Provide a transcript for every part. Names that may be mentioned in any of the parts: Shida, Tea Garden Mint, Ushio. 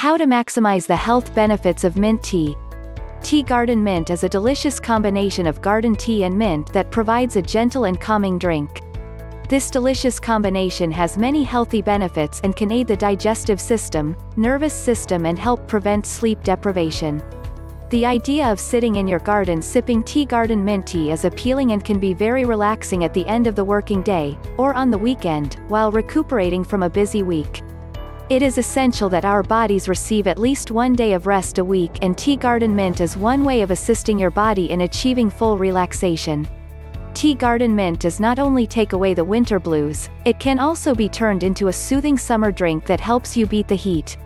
How to maximize the health benefits of mint tea. Tea Garden Mint is a delicious combination of garden tea and mint that provides a gentle and calming drink. This delicious combination has many healthy benefits and can aid the digestive system, nervous system, and help prevent sleep deprivation. The idea of sitting in your garden sipping Tea Garden Mint tea is appealing and can be very relaxing at the end of the working day, or on the weekend, while recuperating from a busy week. It is essential that our bodies receive at least one day of rest a week, and Tea Garden Mint is one way of assisting your body in achieving full relaxation. Tea Garden Mint does not only take away the winter blues, it can also be turned into a soothing summer drink that helps you beat the heat.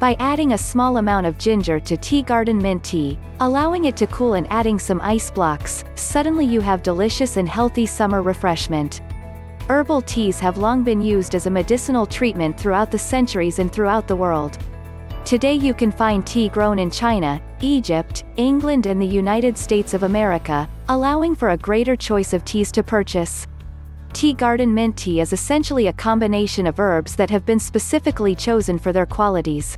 By adding a small amount of ginger to Tea Garden Mint tea, allowing it to cool and adding some ice blocks, suddenly you have delicious and healthy summer refreshment. Herbal teas have long been used as a medicinal treatment throughout the centuries and throughout the world. Today you can find tea grown in China, Egypt, England, and the United States of America, allowing for a greater choice of teas to purchase. Tea Garden Mint tea is essentially a combination of herbs that have been specifically chosen for their qualities.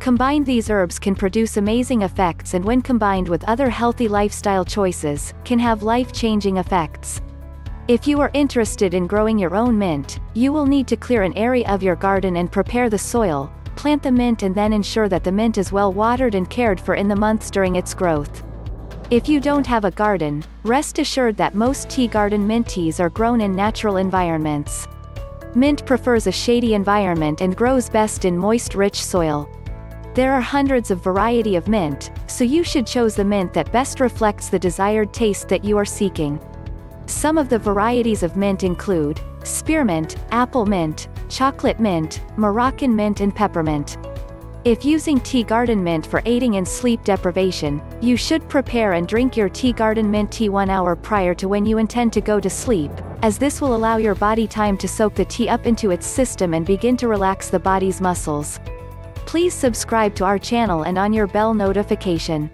Combined, these herbs can produce amazing effects, and when combined with other healthy lifestyle choices, can have life-changing effects. If you are interested in growing your own mint, you will need to clear an area of your garden and prepare the soil, plant the mint, and then ensure that the mint is well watered and cared for in the months during its growth. If you don't have a garden, rest assured that most Tea Garden Mint teas are grown in natural environments. Mint prefers a shady environment and grows best in moist, rich soil. There are hundreds of varieties of mint, so you should choose the mint that best reflects the desired taste that you are seeking. Some of the varieties of mint include spearmint, apple mint, chocolate mint, Moroccan mint, and peppermint. If using Tea Garden Mint for aiding in sleep deprivation, you should prepare and drink your Tea Garden Mint tea 1 hour prior to when you intend to go to sleep, as this will allow your body time to soak the tea up into its system and begin to relax the body's muscles. Please subscribe to our channel and on your bell notification.